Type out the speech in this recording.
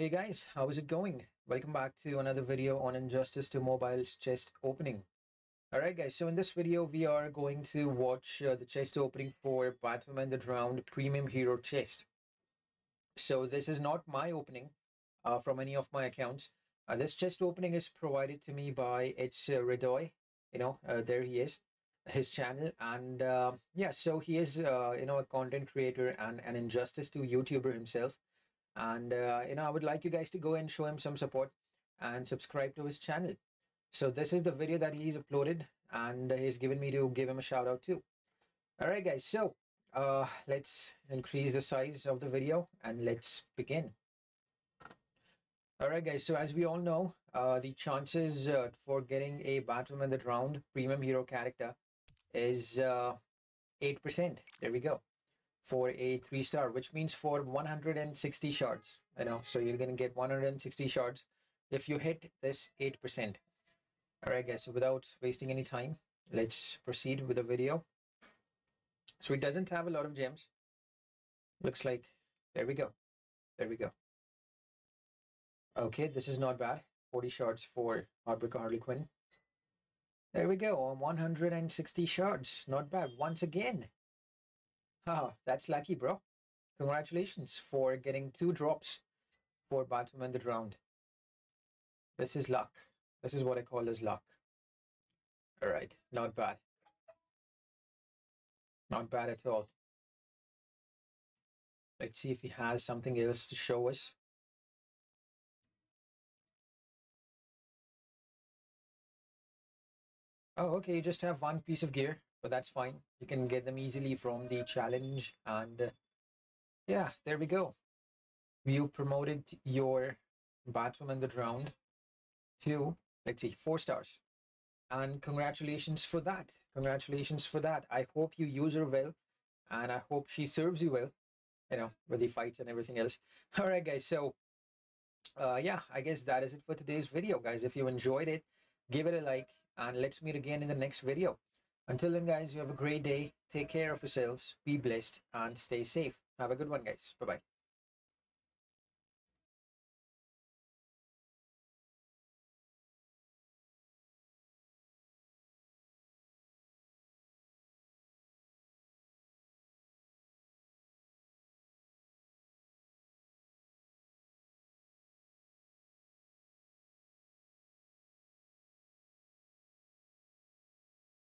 Hey guys, how is it going? Welcome back to another video on Injustice 2 Mobile's chest opening. Alright guys, so in this video we are going to watch the chest opening for Batwoman the Drowned Premium Hero Chest. So this is not my opening from any of my accounts. This chest opening is provided to me by Itz Redoy. You know, there he is, his channel. And yeah, so he is, you know, a content creator and an Injustice 2 YouTuber himself. And you know, I would like you guys to go and show him some support and subscribe to his channel. So this is the video that he's uploaded and he's given me to give him a shout out too. All right guys, so let's increase the size of the video and let's begin. All right guys, so as we all know, the chances for getting a Batwoman the Drowned premium hero character is 8%. There we go, for a 3-star, which means for 160 shards, you know, so you're gonna get 160 shards if you hit this 8%. All right guys, so without wasting any time, let's proceed with the video. So it doesn't have a lot of gems, looks like. There we go, there we go. Okay, this is not bad. 40 shards for Barbara Harley Quinn. There we go, on 160 shards, not bad once again. Ah, that's lucky, bro. Congratulations for getting 2 drops for Batwoman the Drowned. This is luck. This is what I call as luck. Alright, not bad. Not bad at all. Let's see if he has something else to show us. Oh, okay, you just have one piece of gear. But that's fine, you can get them easily from the challenge. And yeah, there we go, you promoted your Batwoman the Drowned to, let's see, 4 stars, and congratulations for that. Congratulations for that. I hope you use her well and I hope she serves you well, you know, with the fights and everything else. All right guys, so yeah, I guess that is it for today's video guys. If you enjoyed it, give it a like and let's meet again in the next video. Until then guys, you have a great day, take care of yourselves, be blessed and stay safe. Have a good one guys, bye bye.